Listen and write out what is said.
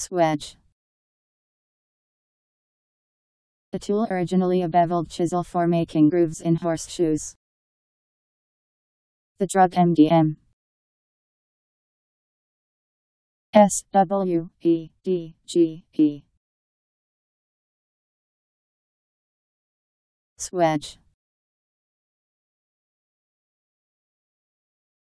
Swedge. The tool originally a beveled chisel for making grooves in horseshoes. The drug MDMA. SWEDGE. Swedge.